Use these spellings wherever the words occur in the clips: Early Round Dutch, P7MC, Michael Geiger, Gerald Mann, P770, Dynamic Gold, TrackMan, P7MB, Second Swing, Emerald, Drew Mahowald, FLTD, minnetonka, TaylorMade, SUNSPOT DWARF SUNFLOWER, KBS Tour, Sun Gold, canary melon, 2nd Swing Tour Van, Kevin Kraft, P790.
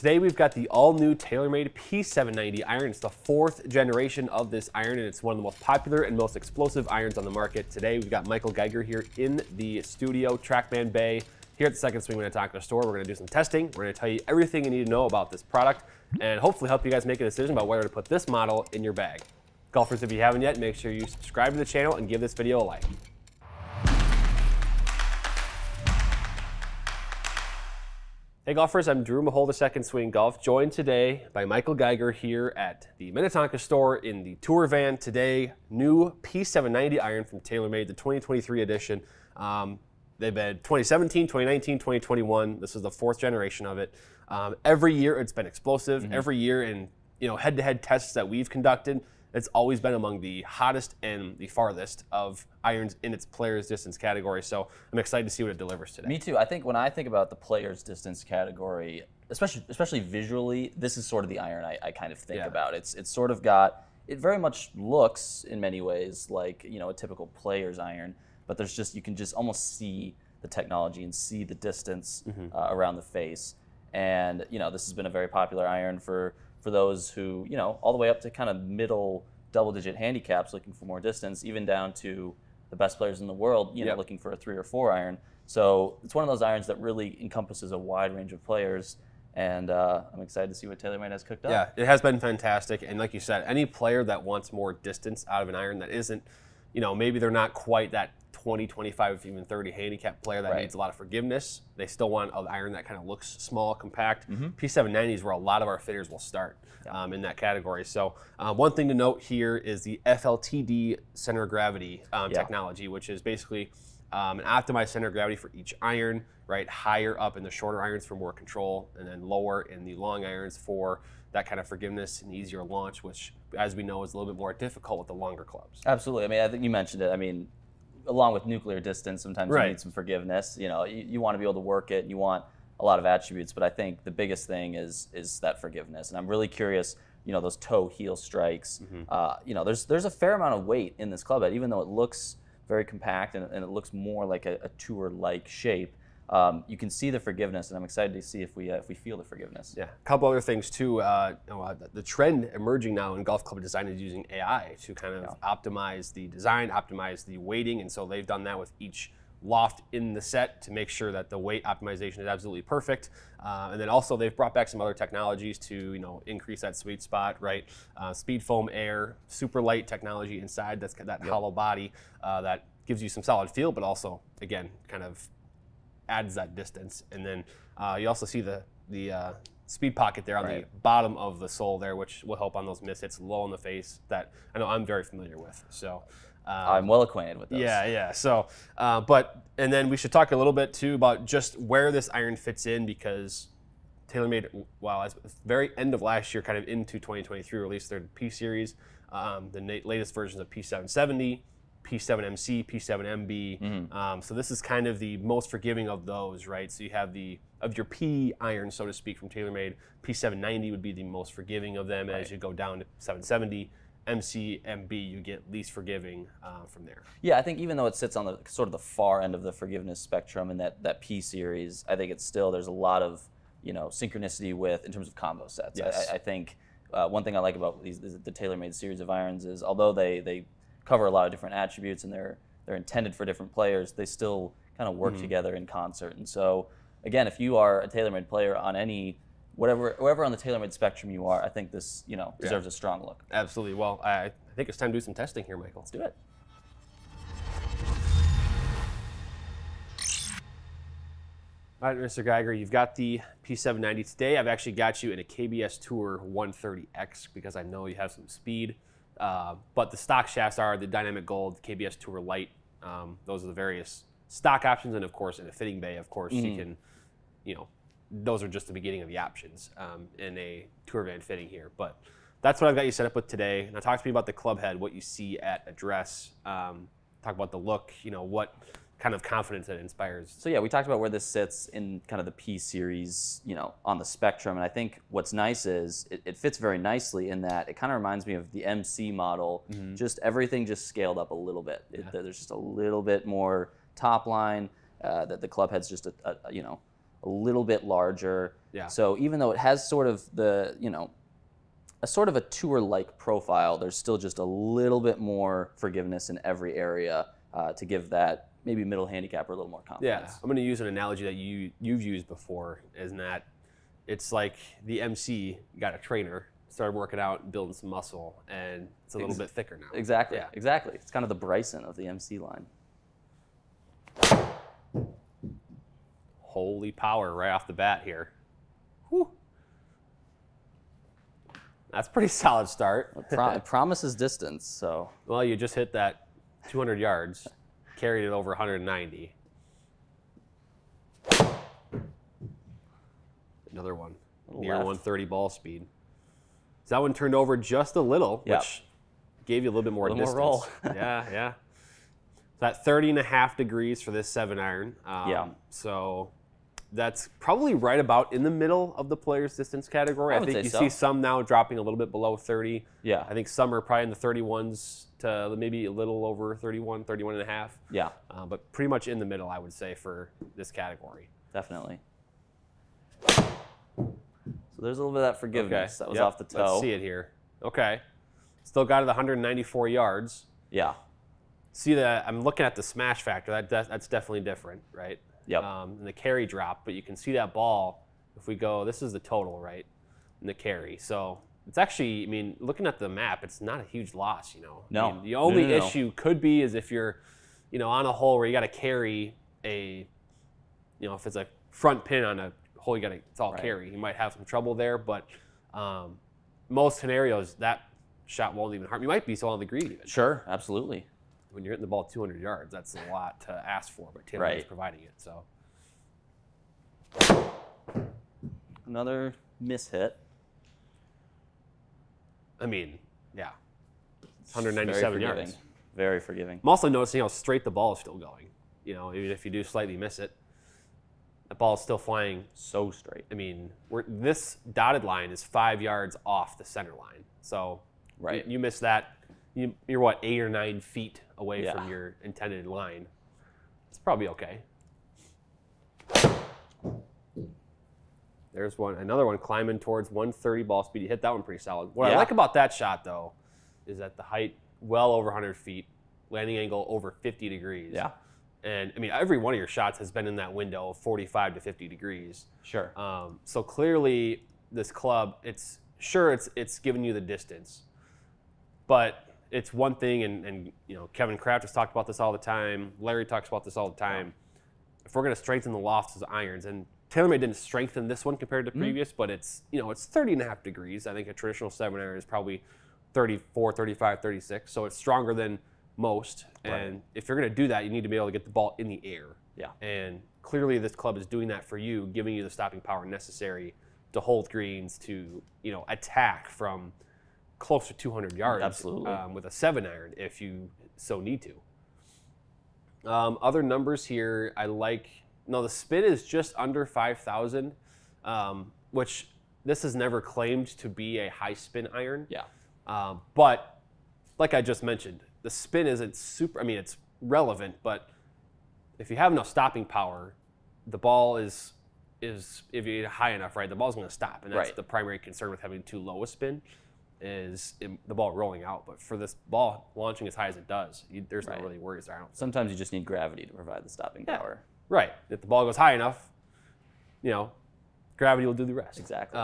Today we've got the all-new TaylorMade P790 iron. It's the 4th generation of this iron, and it's one of the most popular and most explosive irons on the market. Today we've got Michael Geiger here in the studio, TrackMan Bay, here at the Second Swing Minnetonka store. We're going to do some testing. We're going to tell you everything you need to know about this product, and hopefully help you guys make a decision about whether to put this model in your bag. Golfers, if you haven't yet, make sure you subscribe to the channel and give this video a like. Hey golfers, I'm Drew Mahowald of Second Swing Golf, joined today by Michael Geiger here at the Minnetonka store in the tour van. Today, new P790 iron from TaylorMade, the 2023 edition. They've been 2017, 2019, 2021. This is the 4th generation of it. Every year it's been explosive. Every year in head-to-head tests that we've conducted, it's always been among the hottest and the farthest of irons in its players distance category. So I'm excited to see what it delivers today. Me too. I think when I think about the players distance category, especially visually, this is sort of the iron I kind of think about. It's sort of got, it very much looks in many ways like a typical player's iron, but there's just, you can just almost see the technology and see the distance around the face. And this has been a very popular iron for those who, all the way up to kind of middle double-digit handicaps looking for more distance, even down to the best players in the world, looking for a 3 or 4 iron. So it's one of those irons that really encompasses a wide range of players, and I'm excited to see what TaylorMade has cooked up. Yeah, it has been fantastic, and like you said, any player that wants more distance out of an iron that isn't, maybe they're not quite that 20, 25, even 30 handicap player that needs a lot of forgiveness. They still want an iron that kind of looks small, compact. P790 is where a lot of our fitters will start in that category. So one thing to note here is the FLTD center of gravity technology, which is basically an optimized center of gravity for each iron, right? Higher up in the shorter irons for more control, and then lower in the long irons for that kind of forgiveness and easier launch, which, as we know, is a little bit more difficult with the longer clubs. Absolutely. I mean, I think you mentioned it. I mean, along with nuclear distance, sometimes you need some forgiveness. You want to be able to work it, and you want a lot of attributes, but I think the biggest thing is that forgiveness. And I'm really curious, those toe heel strikes. There's a fair amount of weight in this club head, even though it looks very compact and it looks more like a tour-like shape. You can see the forgiveness, and I'm excited to see if we feel the forgiveness. Yeah, a couple other things too. The trend emerging now in golf club design is using AI to kind of optimize the design, optimize the weighting, and so they've done that with each loft in the set to make sure that the weight optimization is absolutely perfect. And then also they've brought back some other technologies to increase that sweet spot, right? Speed foam air, super light technology inside that's got that hollow body that gives you some solid feel, but also again kind of adds that distance. And then you also see the speed pocket there on the bottom of the sole there, which will help on those miss hits low in the face that I know I'm very familiar with. So I'm well acquainted with those. Yeah. So, and then we should talk a little bit too about just where this iron fits in, because TaylorMade, at the very end of last year, kind of into 2023, released their P series, the latest versions of P770, P7MC, P7MB. So this is kind of the most forgiving of those, right? So you have your P iron, so to speak, from TaylorMade. P790 would be the most forgiving of them. As you go down to 770, MC, MB, you get least forgiving from there. Yeah, I think even though it sits on the sort of the far end of the forgiveness spectrum in that P series, I think it's still, there's a lot of synchronicity with, in terms of combo sets. Yes. I think one thing I like about the TaylorMade series of irons is, although they cover a lot of different attributes and they're intended for different players, they still kind of work together in concert. And so again, if you are a TaylorMade player on any wherever on the TaylorMade spectrum you are, I think this deserves a strong look. Absolutely. Well, I think it's time to do some testing here, Michael. Let's do it. All right, Mr. Geiger, you've got the P790 today. I've actually got you in a KBS Tour 130X because I know you have some speed. But the stock shafts are the Dynamic Gold, KBS Tour Light. Those are the various stock options, and of course, in a fitting bay, of course, you can, those are just the beginning of the options in a tour van fitting here. But that's what I've got you set up with today. Now talk to me about the club head, what you see at address, talk about the look, what kind of confidence it inspires. So yeah, we talked about where this sits in kind of the P series, on the spectrum. And I think what's nice is it fits very nicely in that it kind of reminds me of the MC model, just everything just scaled up a little bit. Yeah. There's just a little bit more top line, that the club head's just a a little bit larger. Yeah. So even though it has sort of the, you know, a sort of a tour-like profile, there's still just a little bit more forgiveness in every area to give that maybe middle handicapper a little more confidence. Yeah, I'm going to use an analogy that you've used before, is that it's like the MC got a trainer, started working out and building some muscle, and it's a little bit thicker now. Exactly, yeah. Exactly. It's kind of the Bryson of the MC line. Holy power right off the bat here. Whew. That's a pretty solid start. It promises distance, so. Well, you just hit that 200 yards, carried it over 190. Another one, near 130 ball speed. So that one turned over just a little, yep, which gave you a little bit more distance. More roll. Yeah, yeah. So that 30.5 degrees for this 7-iron. Yeah. So that's probably right about in the middle of the player's distance category. I think you see some now dropping a little bit below 30. Yeah. I think some are probably in the 31s to maybe a little over 31, 31.5. Yeah. But pretty much in the middle, I would say, for this category. Definitely. So there's a little bit of that forgiveness that was off the toe. Let's see it here. Okay. Still got it 194 yards. Yeah. See that I'm looking at the smash factor. That's definitely different, right? Yep. And the carry drop, but you can see that ball. If we go, this is the total, right? And the carry. So it's actually, I mean, looking at the map, it's not a huge loss, you know? No. I mean, the only issue could be is if you're, you know, on a hole where you got to carry a, you know, if it's a front pin on a hole, you got to, it's all carry. You might have some trouble there, but most scenarios, that shot won't even harm. You might be so on the green even. Sure, absolutely. When you're hitting the ball 200 yards, that's a lot to ask for, but Taylor is providing it, so. Another mishit. I mean, yeah, 197 yards. Very forgiving. I'm also noticing how straight the ball is still going. You know, even if you do slightly miss it, the ball is still flying so straight. I mean, this dotted line is 5 yards off the center line. So you miss that, you're what, 8 or 9 feet away from your intended line. It's probably okay. There's one, another one climbing towards 130 ball speed. You hit that one pretty solid. What I like about that shot though, is that the height well over 100 feet, landing angle over 50 degrees. Yeah. And I mean, every one of your shots has been in that window of 45 to 50 degrees. Sure. So clearly this club, it's giving you the distance, but it's one thing, and you know, Kevin Kraft has talked about this all the time. Larry talks about this all the time. If we're going to strengthen the lofts as irons, and TaylorMade didn't strengthen this one compared to previous, but it's, you know, it's 30.5 degrees. I think a traditional 7-iron is probably 34, 35, 36. So it's stronger than most. Right. And if you're going to do that, you need to be able to get the ball in the air. Yeah. And clearly this club is doing that for you, giving you the stopping power necessary to hold greens, to, you know, attack from close to 200 yards. Absolutely. With a 7-iron if you so need to. Other numbers here, I like, no, the spin is just under 5,000, which this is never claimed to be a high spin iron. Yeah. But like I just mentioned, the spin isn't super, I mean, it's relevant, but if you have enough stopping power, the ball is if you're high enough, right, the ball's gonna stop. And that's the primary concern with having too low a spin, is the ball rolling out. But for this ball launching as high as it does, there's no really worries there. Sometimes you just need gravity to provide the stopping power. Right. If the ball goes high enough, you know, gravity will do the rest. Exactly.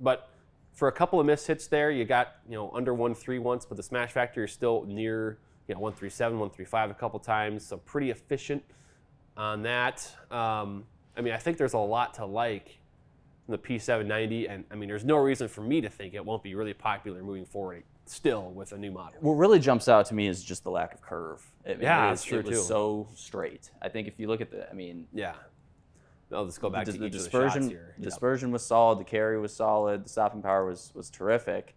But for a couple of missed hits there, you got, you know, under 130 once, but the smash factor is still near, you know, 137, 135 a couple times. So pretty efficient on that. I mean, I think there's a lot to like in the P790, and I mean, there's no reason for me to think it won't be really popular moving forward still with a new model. What really jumps out to me is just the lack of curve. It was so straight. I think if you look at the, I mean. Yeah. I'll just go back to the dispersion. Of the shots here. Dispersion was solid. The carry was solid. The stopping power was terrific.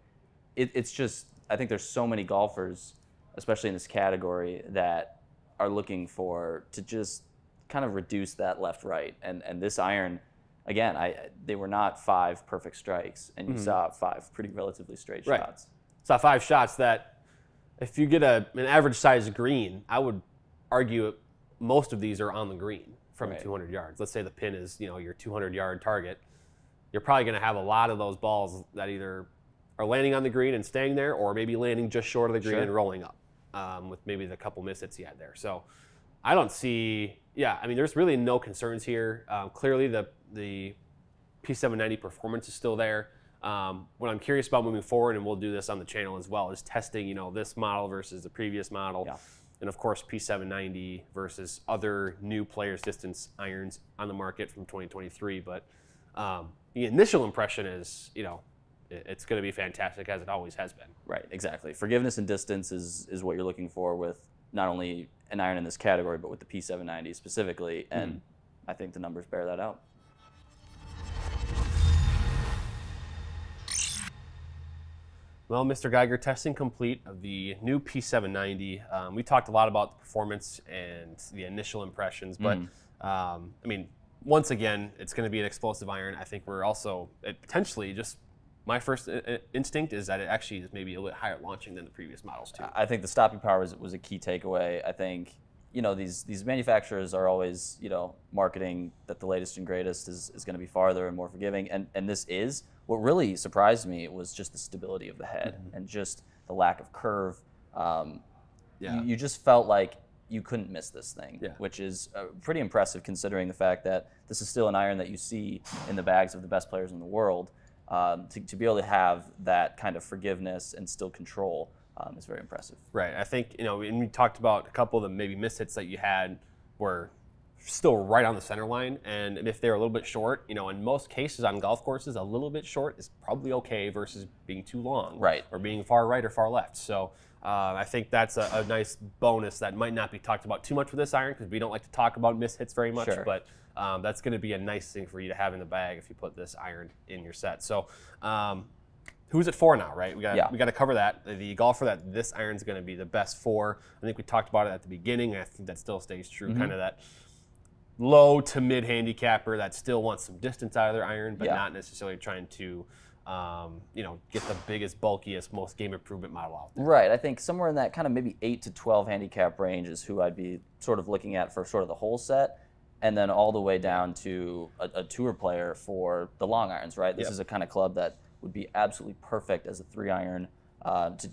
It's just, I think there's so many golfers, especially in this category, that are looking for to just kind of reduce that left right. And this iron, again, they were not 5 perfect strikes, and you saw 5 pretty relatively straight shots. Saw 5 shots that, if you get an average size green, I would argue most of these are on the green. from 200 yards. Let's say the pin is, you know, your 200-yard target. You're probably going to have a lot of those balls that either are landing on the green and staying there, or maybe landing just short of the green and rolling up with maybe the couple mishits he had there. So I don't see, I mean, there's really no concerns here. Clearly, the P790 performance is still there. What I'm curious about moving forward, and we'll do this on the channel as well, is testing, you know, this model versus the previous model. Yeah. And of course, P790 versus other new players' distance irons on the market from 2023. But the initial impression is, you know, it's going to be fantastic as it always has been. Right, exactly. Forgiveness and distance is what you're looking for with not only an iron in this category, but with the P790 specifically. And I think the numbers bear that out. Well, Mr. Geiger, testing complete of the new P790. We talked a lot about the performance and the initial impressions, but I mean, once again, it's going to be an explosive iron. I think we're also, it potentially just, my first instinct is that it actually is maybe a little higher launching than the previous models too. I think the stopping power was a key takeaway. I think, you know, these manufacturers are always, you know, marketing that the latest and greatest is going to be farther and more forgiving, and this is. What really surprised me was just the stability of the head and just the lack of curve. You just felt like you couldn't miss this thing, which is pretty impressive considering the fact that this is still an iron that you see in the bags of the best players in the world. To be able to have that kind of forgiveness and still control is very impressive. Right. I think, you know, and we talked about a couple of the maybe mishits that you had were still right on the center line, and if they're a little bit short, you know, in most cases on golf courses, a little bit short is probably okay versus being too long, right, or being far right or far left. So I think that's a nice bonus that might not be talked about too much with this iron, because we don't like to talk about mishits very much, but that's going to be a nice thing for you to have in the bag if you put this iron in your set. So who's it for now, right? We got to cover that. The golfer that this iron's going to be the best for, I think we talked about it at the beginning, and I think that still stays true, kind of that low to mid handicapper that still wants some distance out of their iron, but not necessarily trying to, you know, get the biggest, bulkiest, most game improvement model out there. Right. I think somewhere in that kind of maybe 8 to 12 handicap range is who I'd be sort of looking at for sort of the whole set, and then all the way down to a tour player for the long irons, right? This is a kind of club that would be absolutely perfect as a 3-iron.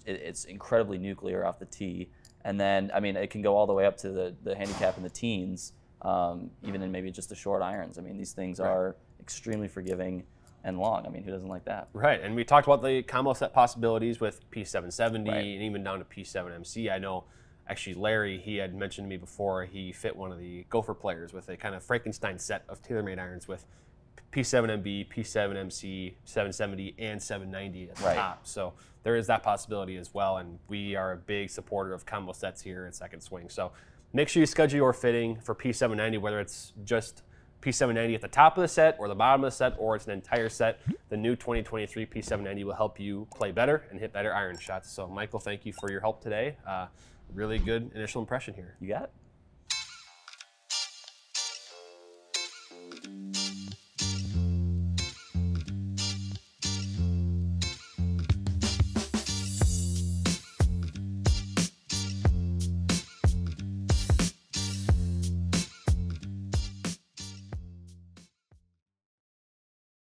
It's incredibly nuclear off the tee. And then, I mean, it can go all the way up to the handicap in the teens. Even in maybe just the short irons. I mean, these things are extremely forgiving and long. I mean, who doesn't like that? Right, and we talked about the combo set possibilities with P770 and even down to P7MC. I know, actually, Larry, he had mentioned to me before, he fit one of the Gopher players with a kind of Frankenstein set of TaylorMade irons with P7MB, P7MC, 770, and 790 at the top. So there is that possibility as well, and we are a big supporter of combo sets here at Second Swing. So make sure you schedule your fitting for P790, whether it's just P790 at the top of the set or the bottom of the set, or it's an entire set. The new 2023 P790 will help you play better and hit better iron shots. So Michael, thank you for your help today. Really good initial impression here. You got it.